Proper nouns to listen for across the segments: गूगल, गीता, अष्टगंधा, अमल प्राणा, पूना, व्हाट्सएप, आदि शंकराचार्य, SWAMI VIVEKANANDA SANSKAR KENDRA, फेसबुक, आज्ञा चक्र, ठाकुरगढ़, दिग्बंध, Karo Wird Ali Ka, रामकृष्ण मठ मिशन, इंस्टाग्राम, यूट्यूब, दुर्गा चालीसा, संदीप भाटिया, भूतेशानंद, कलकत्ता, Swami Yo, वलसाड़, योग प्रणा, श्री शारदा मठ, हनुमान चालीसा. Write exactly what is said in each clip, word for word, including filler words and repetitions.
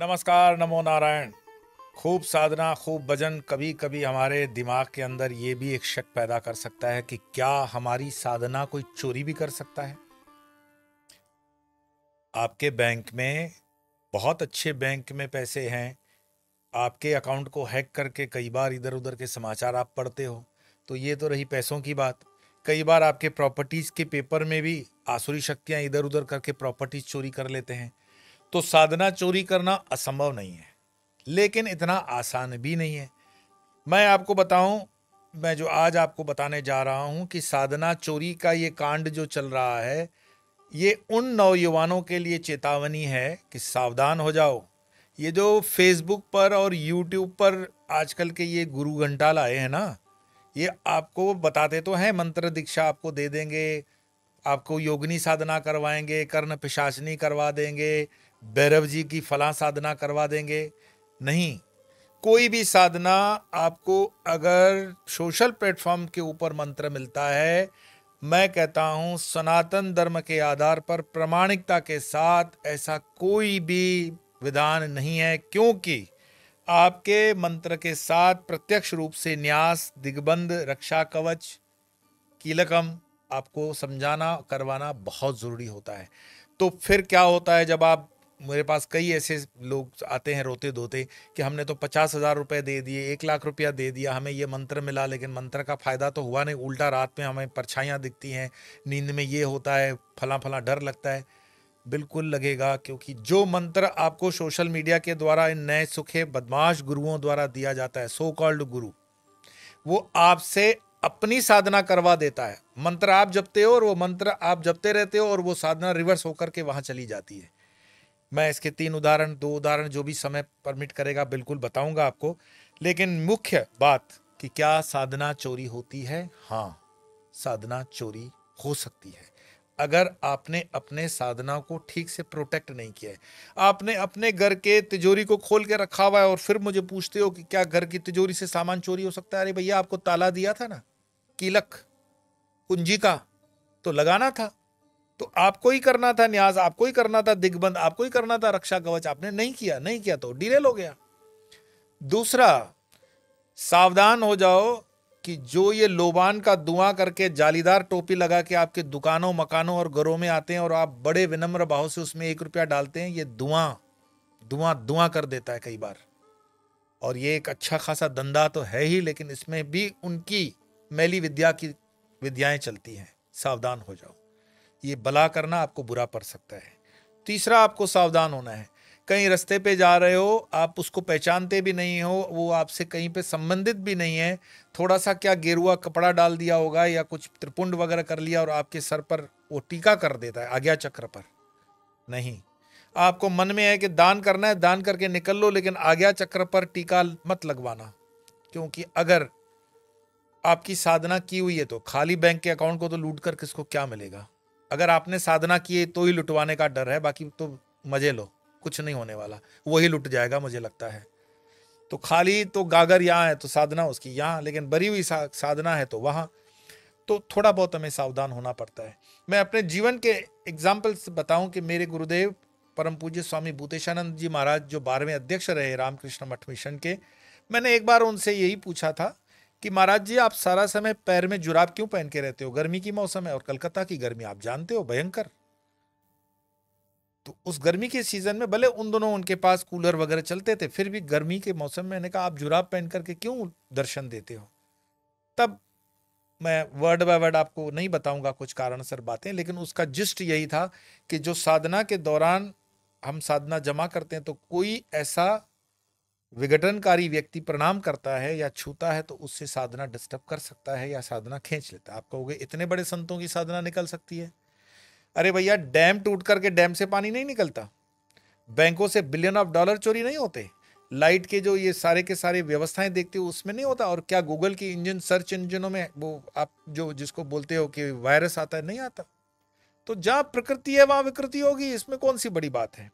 नमस्कार, नमो नारायण। खूब साधना, खूब भजन कभी कभी हमारे दिमाग के अंदर ये भी एक शक पैदा कर सकता है कि क्या हमारी साधना कोई चोरी भी कर सकता है। आपके बैंक में, बहुत अच्छे बैंक में पैसे हैं, आपके अकाउंट को हैक करके कई बार इधर उधर के समाचार आप पढ़ते हो। तो ये तो रही पैसों की बात। कई बार आपके प्रॉपर्टीज़ के पेपर में भी आसुरी शक्तियाँ इधर उधर करके प्रॉपर्टीज़ चोरी कर लेते हैं। तो साधना चोरी करना असंभव नहीं है, लेकिन इतना आसान भी नहीं है। मैं आपको बताऊं, मैं जो आज आपको बताने जा रहा हूं कि साधना चोरी का ये कांड जो चल रहा है, ये उन नौजवानों के लिए चेतावनी है कि सावधान हो जाओ। ये जो फेसबुक पर और यूट्यूब पर आजकल के ये गुरु घंटाल आए हैं ना, ये आपको बताते तो हैं मंत्र दीक्षा आपको दे देंगे, आपको योगिनी साधना करवाएंगे, कर्ण पिशाचनी करवा देंगे, भैरव जी की फला साधना करवा देंगे। नहीं, कोई भी साधना आपको अगर सोशल प्लेटफॉर्म के ऊपर मंत्र मिलता है, मैं कहता हूँ सनातन धर्म के आधार पर प्रामाणिकता के साथ ऐसा कोई भी विधान नहीं है, क्योंकि आपके मंत्र के साथ प्रत्यक्ष रूप से न्यास, दिग्बंध, रक्षा कवच, कीलकम आपको समझाना, करवाना बहुत ज़रूरी होता है। तो फिर क्या होता है, जब आप, मेरे पास कई ऐसे लोग आते हैं रोते धोते कि हमने तो पचास हज़ार रुपये दे दिए, एक लाख रुपया दे दिया, हमें ये मंत्र मिला, लेकिन मंत्र का फ़ायदा तो हुआ नहीं, उल्टा रात में हमें परछाइयाँ दिखती हैं, नींद में ये होता है, फला फला डर लगता है। बिल्कुल लगेगा, क्योंकि जो मंत्र आपको सोशल मीडिया के द्वारा इन नए सूखे बदमाश गुरुओं द्वारा दिया जाता है, सो कॉल्ड गुरु, वो आपसे अपनी साधना करवा देता है। मंत्र आप जपते हो और वो मंत्र आप जपते रहते हो और वो साधना रिवर्स होकर के वहाँ चली जाती है। मैं इसके तीन उदाहरण, दो उदाहरण, जो भी समय परमिट करेगा बिल्कुल बताऊंगा आपको। लेकिन मुख्य बात कि क्या साधना चोरी होती है? हाँ, साधना चोरी हो सकती है अगर आपने अपने साधना को ठीक से प्रोटेक्ट नहीं किया है। आपने अपने घर के तिजोरी को खोल के रखा हुआ है और फिर मुझे पूछते हो कि क्या घर की तिजोरी से सामान चोरी हो सकता है? अरे भैया, आपको ताला दिया था ना, कीलक, कुंजी का तो लगाना था, तो आपको ही करना था न्यास, आपको ही करना था दिग्बंध, आपको ही करना था रक्षा कवच, आपने नहीं किया। नहीं किया तो डिरेल हो गया। दूसरा, सावधान हो जाओ कि जो ये लोबान का धुआं करके जालीदार टोपी लगा के आपके दुकानों, मकानों और घरों में आते हैं और आप बड़े विनम्र भाव से उसमें एक रुपया डालते हैं, ये धुआं धुआं धुआं कर देता है कई बार। और ये एक अच्छा खासा धंधा तो है ही, लेकिन इसमें भी उनकी मैली विद्या की विद्याएँ चलती हैं। सावधान हो जाओ, ये भला करना आपको बुरा पड़ सकता है। तीसरा, आपको सावधान होना है। कहीं रास्ते पे जा रहे हो, आप उसको पहचानते भी नहीं हो, वो आपसे कहीं पे संबंधित भी नहीं है, थोड़ा सा क्या गेरुआ कपड़ा डाल दिया होगा या कुछ त्रिपुंड वगैरह कर लिया और आपके सर पर वो टीका कर देता है, आज्ञा चक्र पर। नहीं, आपको मन में है कि दान करना है, दान करके निकल लो, लेकिन आज्ञा चक्र पर टीका मत लगवाना, क्योंकि अगर आपकी साधना की हुई है तो खाली बैंक के अकाउंट को तो लूट कर किसको क्या मिलेगा। अगर आपने साधना की है तो ही लुटवाने का डर है, बाकी तो मजे लो, कुछ नहीं होने वाला, वही लुट जाएगा मुझे लगता है। तो खाली तो गागर यहाँ है तो साधना उसकी यहाँ, लेकिन बरी हुई सा, साधना है तो वहाँ। तो थोड़ा बहुत हमें सावधान होना पड़ता है। मैं अपने जीवन के एग्जाम्पल से बताऊं कि मेरे गुरुदेव परम पूज्य स्वामी भूतेशानंद जी महाराज, जो बारहवें अध्यक्ष रहे रामकृष्ण मठ मिशन के, मैंने एक बार उनसे यही पूछा था कि महाराज जी, आप सारा समय पैर में जुराब क्यों पहन के रहते हो? गर्मी की मौसम है और कलकत्ता की गर्मी आप जानते हो, भयंकर। तो उस गर्मी के सीजन में भले उन दोनों, उनके पास कूलर वगैरह चलते थे, फिर भी गर्मी के मौसम में मैंने कहा आप जुराब पहन करके क्यों दर्शन देते हो? तब मैं वर्ड बाय वर्ड आपको नहीं बताऊंगा कुछ कारणसर बातें, लेकिन उसका जिस्ट यही था कि जो साधना के दौरान हम साधना जमा करते हैं तो कोई ऐसा विघटनकारी व्यक्ति प्रणाम करता है या छूता है तो उससे साधना डिस्टर्ब कर सकता है या साधना खींच लेता है। आप कहोगे इतने बड़े संतों की साधना निकल सकती है? अरे भैया, डैम टूट करके डैम से पानी नहीं निकलता, बैंकों से बिलियन ऑफ डॉलर चोरी नहीं होते, लाइट के जो ये सारे के सारे व्यवस्थाएं देखते हो उसमें नहीं होता। और क्या गूगल की इंजन, सर्च इंजनों में वो आप जो जिसको बोलते हो कि वायरस आता है, नहीं आता। तो जहाँ प्रकृति है वहाँ विकृति होगी, इसमें कौन सी बड़ी बात है।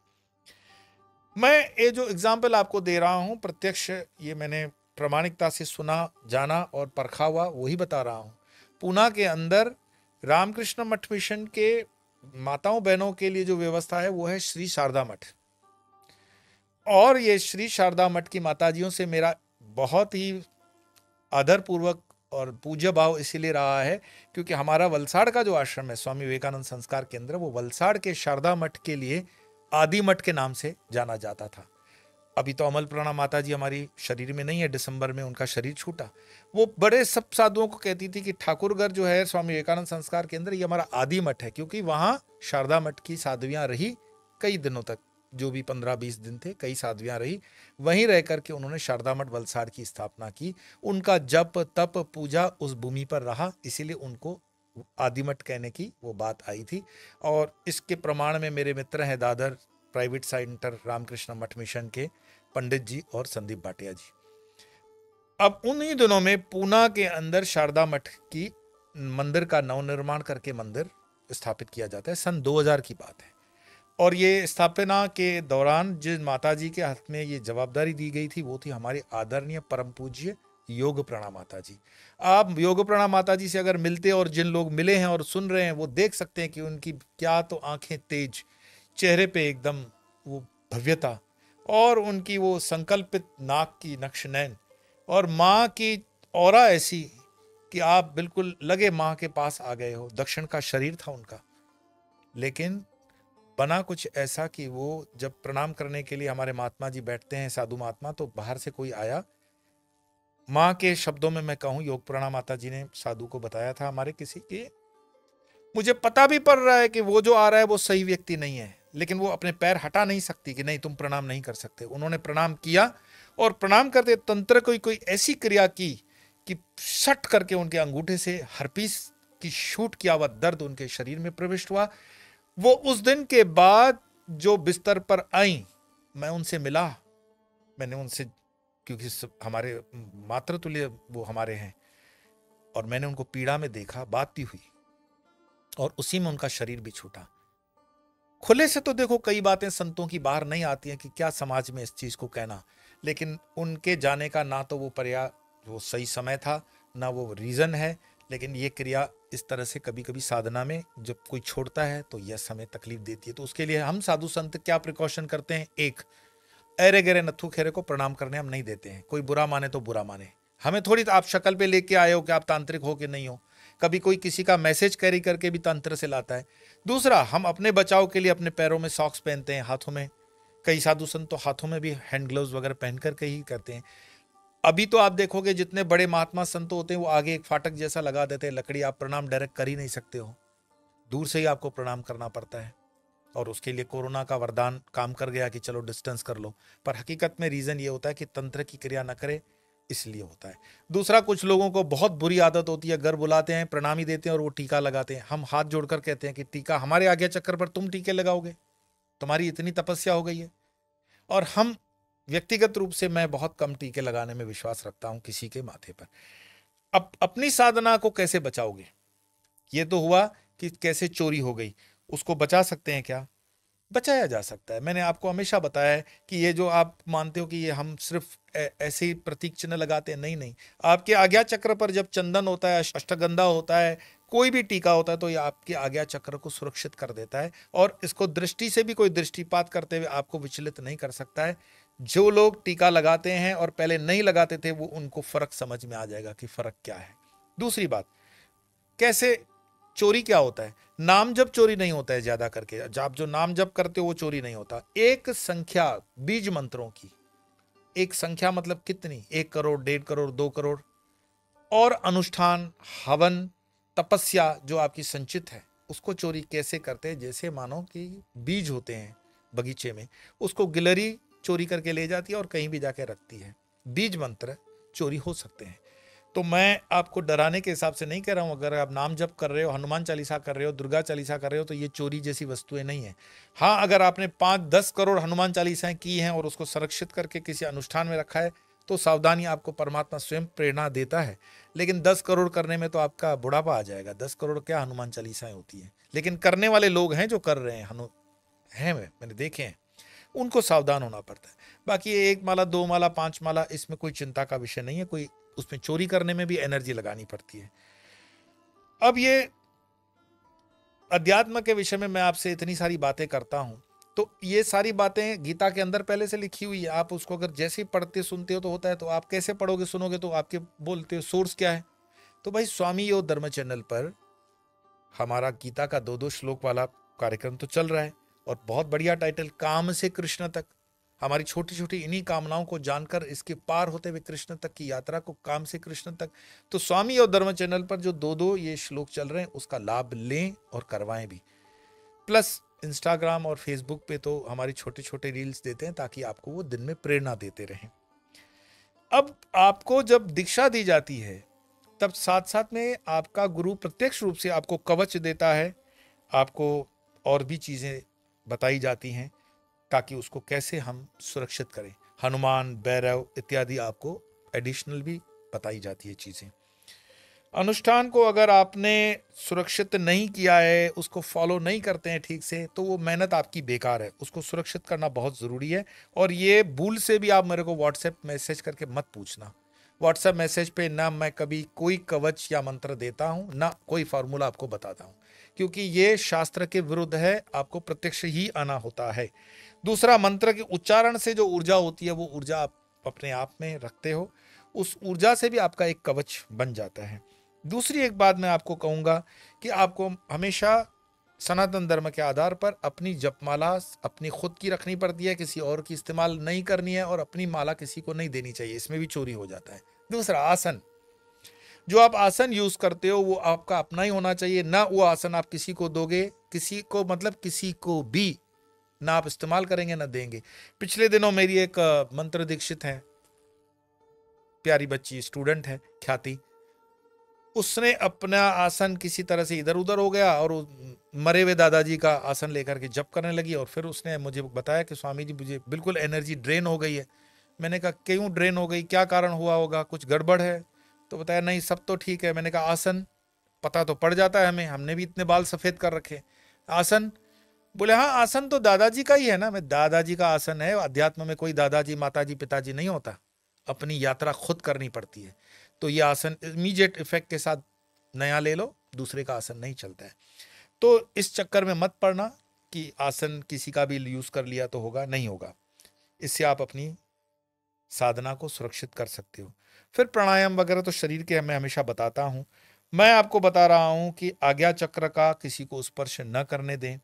मैं ये जो एग्जाम्पल आपको दे रहा हूँ प्रत्यक्ष, ये मैंने प्रामाणिकता से सुना, जाना और परखा हुआ, वही बता रहा हूँ। पूना के अंदर रामकृष्ण मठ मिशन के माताओं बहनों के लिए जो व्यवस्था है वो है श्री शारदा मठ। और ये श्री शारदा मठ की माताजियों से मेरा बहुत ही आदरपूर्वक और पूज्य भाव इसीलिए रहा है क्योंकि हमारा वलसाड़ का जो आश्रम है स्वामी विवेकानंद संस्कार केंद्र, वो वलसाड़ के शारदा मठ के लिए आदि मठ के नाम से जाना जाता था। अभी तो अमल प्राणा माता जी हमारी शरीर में नहीं है, दिसंबर में उनका शरीर छूटा। वो बड़े सब साधुओं को कहती थी कि ठाकुरगढ़ जो है स्वामी विवेकानंद संस्कार केंद्र, ये हमारा आदि मठ है, क्योंकि वहाँ शारदा मठ की साधवियाँ रही कई दिनों तक, जो भी पंद्रह बीस दिन थे, कई साधवियाँ रही। वहीं रह करके उन्होंने शारदा मठ वलसाड़ की स्थापना की। उनका जप तप पूजा उस भूमि पर रहा, इसीलिए उनको आदि मठ कहने की वो बात आई थी। और इसके प्रमाण में मेरे मित्र हैं दादर प्राइवेट सेंटर रामकृष्ण मठ मिशन के पंडित जी और संदीप भाटिया जी। अब उन्हीं दिनों में पूना के अंदर शारदा मठ की मंदिर का नवनिर्माण करके मंदिर स्थापित किया जाता है, सन दो हज़ार की बात है। और ये स्थापना के दौरान जिस माता जी के हाथ में ये जवाबदारी दी गई थी वो थी हमारी आदरणीय परम पूज्य योग प्रणा माता जी। आप योग प्रणा माता जी से अगर मिलते, और जिन लोग मिले हैं और सुन रहे हैं वो देख सकते हैं कि उनकी क्या तो आंखें तेज, चेहरे पे एकदम वो भव्यता, और उनकी वो संकल्पित नाक की नक्श नैन, और माँ की औरा ऐसी कि आप बिल्कुल लगे माँ के पास आ गए हो। दक्षिण का शरीर था उनका, लेकिन बना कुछ ऐसा कि वो जब प्रणाम करने के लिए हमारे महात्मा जी बैठते हैं, साधु महात्मा, तो बाहर से कोई आया। माँ के शब्दों में मैं कहूँ, योग प्रणा माता जी ने साधु को बताया था हमारे किसी के, मुझे पता भी पड़ रहा है कि वो जो आ रहा है वो सही व्यक्ति नहीं है, लेकिन वो अपने पैर हटा नहीं सकती कि नहीं तुम प्रणाम नहीं कर सकते। उन्होंने प्रणाम किया, और प्रणाम करते तंत्र कोई कोई ऐसी क्रिया की कि सट करके उनके अंगूठे से हरपीस की शूट किया हुआ दर्द उनके शरीर में प्रविष्ट हुआ। वो उस दिन के बाद जो बिस्तर पर आई, मैं उनसे मिला, मैंने उनसे, क्योंकि हमारे मातृतुल्य वो हमारे हैं, और मैंने उनको पीड़ा में देखा, बात भी हुई, और उसी में उनका शरीर भी छूटा। खुले से तो देखो कई बातें संतों की बाहर नहीं आती हैं कि क्या समाज में इस चीज़ को कहना, लेकिन उनके जाने का ना तो वो पर्या वो सही समय था, ना वो रीज़न है, लेकिन ये क्रिया इस तरह से कभी कभी साधना में जब कोई छोड़ता है तो यह समय तकलीफ देती है। तो उसके लिए हम साधु संत क्या प्रिकॉशन करते हैं, एक ऐरे गरे नथु खेरे को प्रणाम करने हम नहीं देते हैं। कोई बुरा माने तो बुरा माने, हमें थोड़ी आप शक्ल पे लेके आए हो कि आप तांत्रिक हो कि नहीं हो। कभी कोई किसी का मैसेज कैरी करके भी तंत्र से लाता है। दूसरा, हम अपने बचाव के लिए अपने पैरों में सॉक्स पहनते हैं, हाथों में, कई साधु संत तो हाथों में भी हैंड ग्लव्स वगैरह पहन करके ही करते हैं। अभी तो आप देखोगे जितने बड़े महात्मा संत होते हैं वो आगे एक फाटक जैसा लगा देते हैं, लकड़ी, आप प्रणाम डायरेक्ट कर ही नहीं सकते हो, दूर से ही आपको प्रणाम करना पड़ता है। और उसके लिए कोरोना का वरदान काम कर गया कि चलो डिस्टेंस कर लो, पर हकीकत में रीज़न ये होता है कि तंत्र की क्रिया न करे, इसलिए होता है। दूसरा, कुछ लोगों को बहुत बुरी आदत होती है, घर बुलाते हैं, प्रणाम ही देते हैं और वो टीका लगाते हैं। हम हाथ जोड़कर कहते हैं कि टीका हमारे आगे चक्कर पर तुम टीके लगाओगे, तुम्हारी इतनी तपस्या हो गई है। और हम व्यक्तिगत रूप से, मैं बहुत कम टीके लगाने में विश्वास रखता हूं किसी के माथे पर। अब अपनी साधना को कैसे बचाओगे? ये तो हुआ कि कैसे चोरी हो गई, उसको बचा सकते हैं क्या? बचाया जा सकता है। मैंने आपको हमेशा बताया है कि ये जो आप मानते हो कि ये हम सिर्फ ऐसे ही प्रतीक चिन्ह लगाते हैं, नहीं नहीं, आपके आज्ञा चक्र पर जब चंदन होता है, अष्टगंधा होता है, कोई भी टीका होता है, तो ये आपके आज्ञा चक्र को सुरक्षित कर देता है, और इसको दृष्टि से भी कोई दृष्टिपात करते हुए आपको विचलित नहीं कर सकता है। जो लोग टीका लगाते हैं और पहले नहीं लगाते थे, वो उनको फर्क समझ में आ जाएगा कि फर्क क्या है। दूसरी बात, कैसे चोरी क्या होता है? नाम जप चोरी नहीं होता है ज्यादा करके, आप जो नाम जप करते हो वो चोरी नहीं होता। एक संख्या बीज मंत्रों की, एक संख्या मतलब कितनी, एक करोड़, डेढ़ करोड़, दो करोड़, और अनुष्ठान, हवन, तपस्या जो आपकी संचित है, उसको चोरी कैसे करते हैं? जैसे मानो कि बीज होते हैं बगीचे में, उसको गिलहरी चोरी करके ले जाती है और कहीं भी जाके रखती है। बीज मंत्र चोरी हो सकते हैं। तो मैं आपको डराने के हिसाब से नहीं कह रहा हूँ। अगर आप नाम जप कर रहे हो, हनुमान चालीसा कर रहे हो, दुर्गा चालीसा कर रहे हो, तो ये चोरी जैसी वस्तुएं नहीं है। हाँ, अगर आपने पाँच दस करोड़ हनुमान चालीसाएं की हैं और उसको संरक्षित करके किसी अनुष्ठान में रखा है, तो सावधानी आपको परमात्मा स्वयं प्रेरणा देता है। लेकिन दस करोड़ करने में तो आपका बुढ़ापा आ जाएगा। दस करोड़ क्या हनुमान चालीसाएँ होती हैं, लेकिन करने वाले लोग हैं जो कर रहे हैं, हनु हैं, मैंने देखे हैं, उनको सावधान होना पड़ता है। बाकी एक माला, दो माला, पाँच माला, इसमें कोई चिंता का विषय नहीं है। कोई उसमें चोरी करने में भी एनर्जी लगानी पड़ती है। अब ये अध्यात्म के विषय में मैं आपसे इतनी सारी बातें करता हूं, तो ये सारी बातें गीता के अंदर पहले से लिखी हुई है। आप उसको अगर जैसे ही पढ़ते सुनते हो तो होता है, तो आप कैसे पढ़ोगे सुनोगे, तो आपके बोलते हो सोर्स क्या है। तो भाई स्वामी यो धर्म चैनल पर हमारा गीता का दो दो श्लोक वाला कार्यक्रम तो चल रहा है, और बहुत बढ़िया टाइटल काम से कृष्ण तक, हमारी छोटी छोटी इन्हीं कामनाओं को जानकर इसके पार होते हुए कृष्ण तक की यात्रा को, काम से कृष्ण तक। तो स्वामी और धर्म चैनल पर जो दो दो ये श्लोक चल रहे हैं उसका लाभ लें और करवाएं भी। प्लस इंस्टाग्राम और फेसबुक पे तो हमारी छोटे छोटे रील्स देते हैं ताकि आपको वो दिन में प्रेरणा देते रहें। अब आपको जब दीक्षा दी जाती है तब साथ साथ में आपका गुरु प्रत्यक्ष रूप से आपको कवच देता है, आपको और भी चीज़ें बताई जाती हैं ताकि उसको कैसे हम सुरक्षित करें। हनुमान भैरव इत्यादि आपको एडिशनल भी बताई जाती है चीज़ें। अनुष्ठान को अगर आपने सुरक्षित नहीं किया है, उसको फॉलो नहीं करते हैं ठीक से, तो वो मेहनत आपकी बेकार है। उसको सुरक्षित करना बहुत ज़रूरी है। और ये भूल से भी आप मेरे को व्हाट्सएप मैसेज करके मत पूछना। व्हाट्सएप मैसेज पे ना मैं कभी कोई कवच या मंत्र देता हूँ, ना कोई फार्मूला आपको बताता हूँ, क्योंकि ये शास्त्र के विरुद्ध है। आपको प्रत्यक्ष ही आना होता है। दूसरा, मंत्र के उच्चारण से जो ऊर्जा होती है वो ऊर्जा आप अपने आप में रखते हो, उस ऊर्जा से भी आपका एक कवच बन जाता है। दूसरी एक बात मैं आपको कहूँगा कि आपको हमेशा सनातन धर्म के आधार पर अपनी जपमाला अपनी खुद की रखनी पड़ती है, किसी और की इस्तेमाल नहीं करनी है, और अपनी माला किसी को नहीं देनी चाहिए, इसमें भी चोरी हो जाता है। दूसरा, आसन जो आप आसन यूज़ करते हो वो आपका अपना ही होना चाहिए, ना वो आसन आप किसी को दोगे, किसी को मतलब किसी को भी ना आप इस्तेमाल करेंगे ना देंगे। पिछले दिनों मेरी एक मंत्र दीक्षित हैं, प्यारी बच्ची स्टूडेंट है ख्याति, उसने अपना आसन किसी तरह से इधर उधर हो गया और मरे हुए दादाजी का आसन लेकर के जप करने लगी, और फिर उसने मुझे बताया कि स्वामी जी मुझे बिल्कुल एनर्जी ड्रेन हो गई है। मैंने कहा क्यों ड्रेन हो गई, क्या कारण हुआ होगा, कुछ गड़बड़ है? तो बताया नहीं सब तो ठीक है। मैंने कहा आसन पता तो पड़ जाता है हमें, हमने भी इतने बाल सफ़ेद कर रखे। आसन बोले हाँ आसन तो दादाजी का ही है ना। मैं दादाजी का आसन है, अध्यात्म में कोई दादाजी माताजी पिताजी नहीं होता, अपनी यात्रा खुद करनी पड़ती है। तो ये आसन इमीडिएट इफेक्ट के साथ नया ले लो, दूसरे का आसन नहीं चलता है। तो इस चक्कर में मत पड़ना कि आसन किसी का भी यूज़ कर लिया तो होगा, नहीं होगा। इससे आप अपनी साधना को सुरक्षित कर सकते हो। फिर प्राणायाम वगैरह तो शरीर के मैं हमेशा बताता हूँ। मैं आपको बता रहा हूँ कि आज्ञा चक्र का किसी को स्पर्श न करने दें।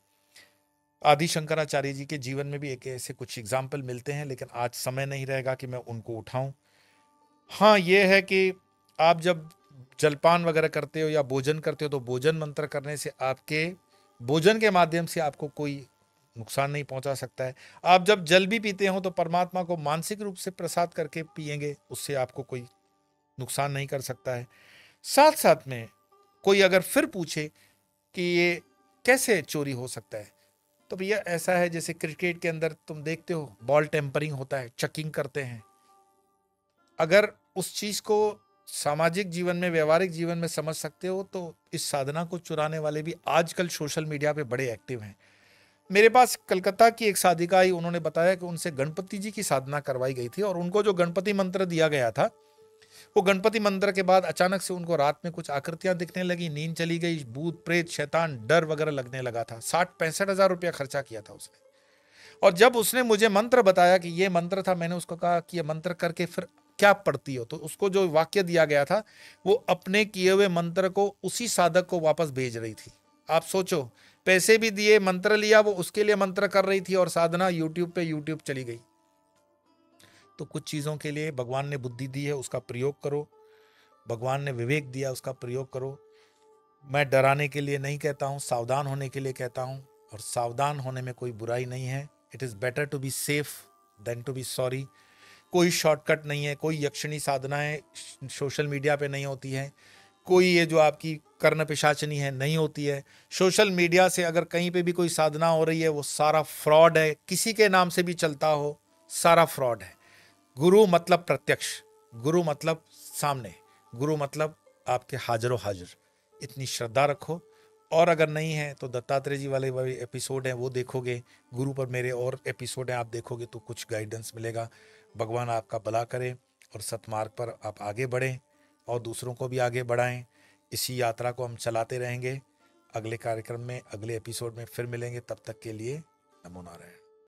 आदि शंकराचार्य जी के जीवन में भी एक ऐसे कुछ एग्जाम्पल मिलते हैं, लेकिन आज समय नहीं रहेगा कि मैं उनको उठाऊँ। हाँ ये है कि आप जब जलपान वगैरह करते हो या भोजन करते हो तो भोजन मंत्र करने से आपके भोजन के माध्यम से आपको कोई नुकसान नहीं पहुंचा सकता है। आप जब जल भी पीते हो तो परमात्मा को मानसिक रूप से प्रसाद करके पिएंगे, उससे आपको कोई नुकसान नहीं कर सकता है। साथ साथ में कोई अगर फिर पूछे कि ये कैसे चोरी हो सकता है, तो भैया ऐसा है जैसे क्रिकेट के अंदर तुम देखते हो बॉल टेम्परिंग होता है, चेकिंग करते हैं। अगर उस चीज़ को सामाजिक जीवन में व्यवहारिक जीवन में समझ सकते हो तो इस साधना को चुराने वाले भी आजकल सोशल मीडिया पे बड़े एक्टिव हैं। मेरे पास कलकत्ता की एक साधिका आई, उन्होंने बताया कि उनसे गणपति जी की साधना करवाई गई थी और उनको जो गणपति मंत्र दिया गया था वो गणपति मंत्र के बाद अचानक से उनको रात में कुछ आकृतियां दिखने लगी, नींद चली गई, भूत प्रेत शैतान डर वगैरह लगने लगा था। साठ पैंसठ हज़ार रुपया खर्चा किया था उसने, और जब उसने मुझे मंत्र बताया कि ये मंत्र था, मैंने उसको कहा कि ये मंत्र करके फिर क्या पढ़ती हो, तो उसको जो वाक्य दिया गया था वो अपने किए हुए मंत्र को उसी साधक को वापस भेज रही थी। आप सोचो, पैसे भी दिए, मंत्र लिया, वो उसके लिए मंत्र कर रही थी और साधना यूट्यूब पे यूट्यूब चली गई। तो कुछ चीज़ों के लिए भगवान ने बुद्धि दी है, उसका प्रयोग करो। भगवान ने विवेक दिया, उसका प्रयोग करो। मैं डराने के लिए नहीं कहता हूँ, सावधान होने के लिए कहता हूँ, और सावधान होने में कोई बुराई नहीं है। It is better to be safe than to be sorry. कोई शॉर्टकट नहीं है, कोई यक्षिणी साधनाएं सोशल मीडिया पे नहीं होती हैं, कोई ये जो आपकी कर्ण पिशाचनी है नहीं होती है। सोशल मीडिया से अगर कहीं पे भी कोई साधना हो रही है वो सारा फ्रॉड है, किसी के नाम से भी चलता हो सारा फ्रॉड है। गुरु मतलब प्रत्यक्ष, गुरु मतलब सामने, गुरु मतलब आपके हाजरों हाजिर। इतनी श्रद्धा रखो, और अगर नहीं है तो दत्तात्रेय जी वाले वाले एपिसोड हैं वो देखोगे, गुरु पर मेरे और एपिसोड हैं आप देखोगे तो कुछ गाइडेंस मिलेगा। भगवान आपका भला करे और सतमार्ग पर आप आगे बढ़ें और दूसरों को भी आगे बढ़ाएं। इसी यात्रा को हम चलाते रहेंगे। अगले कार्यक्रम में अगले एपिसोड में फिर मिलेंगे, तब तक के लिए नमो नारायण।